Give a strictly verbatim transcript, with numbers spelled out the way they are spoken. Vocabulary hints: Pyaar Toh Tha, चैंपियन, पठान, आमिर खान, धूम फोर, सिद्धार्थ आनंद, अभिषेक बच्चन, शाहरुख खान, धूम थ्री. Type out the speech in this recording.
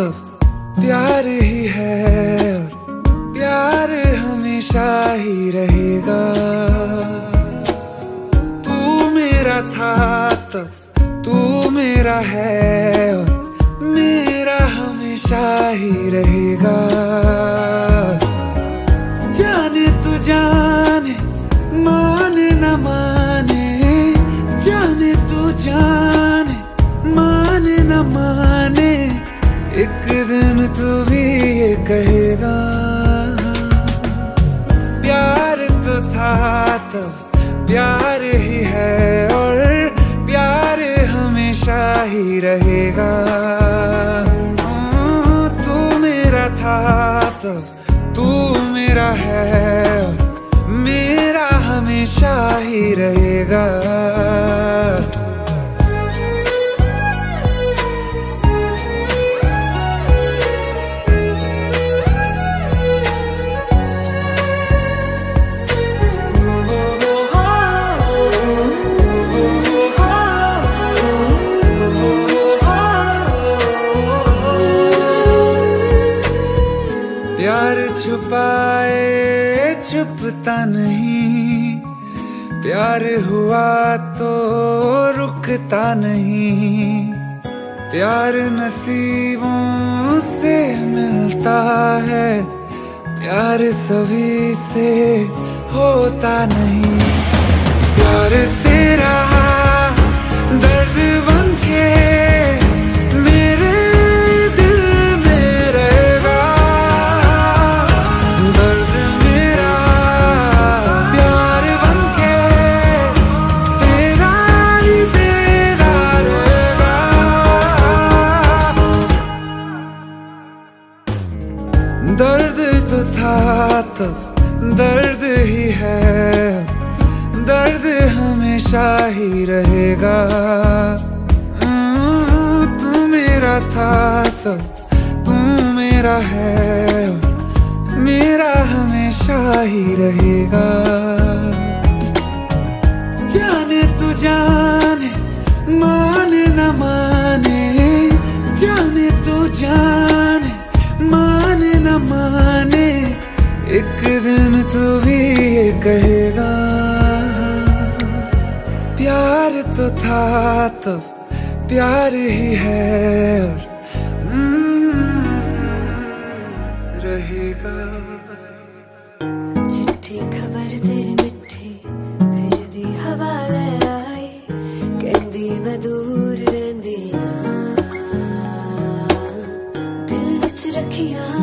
तो प्यार ही है और प्यार हमेशा ही रहेगा। तू मेरा था तो तू मेरा है और मेरा हमेशा ही रहेगा। जाने तू जाने माने न माने, जाने तू जाने माने न माने, एक दिन तू भी ये कहेगा। प्यार तो था तब प्यार ही है और प्यार हमेशा ही रहेगा। तू मेरा था तब तू मेरा है मेरा हमेशा ही रहेगा। प्यार छुपाए छुपता नहीं, प्यार हुआ तो रुकता नहीं, प्यार नसीबों से मिलता है, प्यार सभी से होता नहीं। प्यार तेरा दर्द बन के दर्द तो था तब दर्द ही है, दर्द हमेशा ही रहेगा। तू मेरा था तब तू मेरा है मेरा हमेशा ही रहेगा। जाने तू जाने माने न माने, जाने तू जाने माने न माने, एक दिन तू भी ये कहेगा। प्यार तो था तब प्यार ही है और रहेगा। चिट्ठी खबर तेरी मिठी फिर दी हवाले आई, कहती मैं दूर रहंदी, दिल विच रखिया।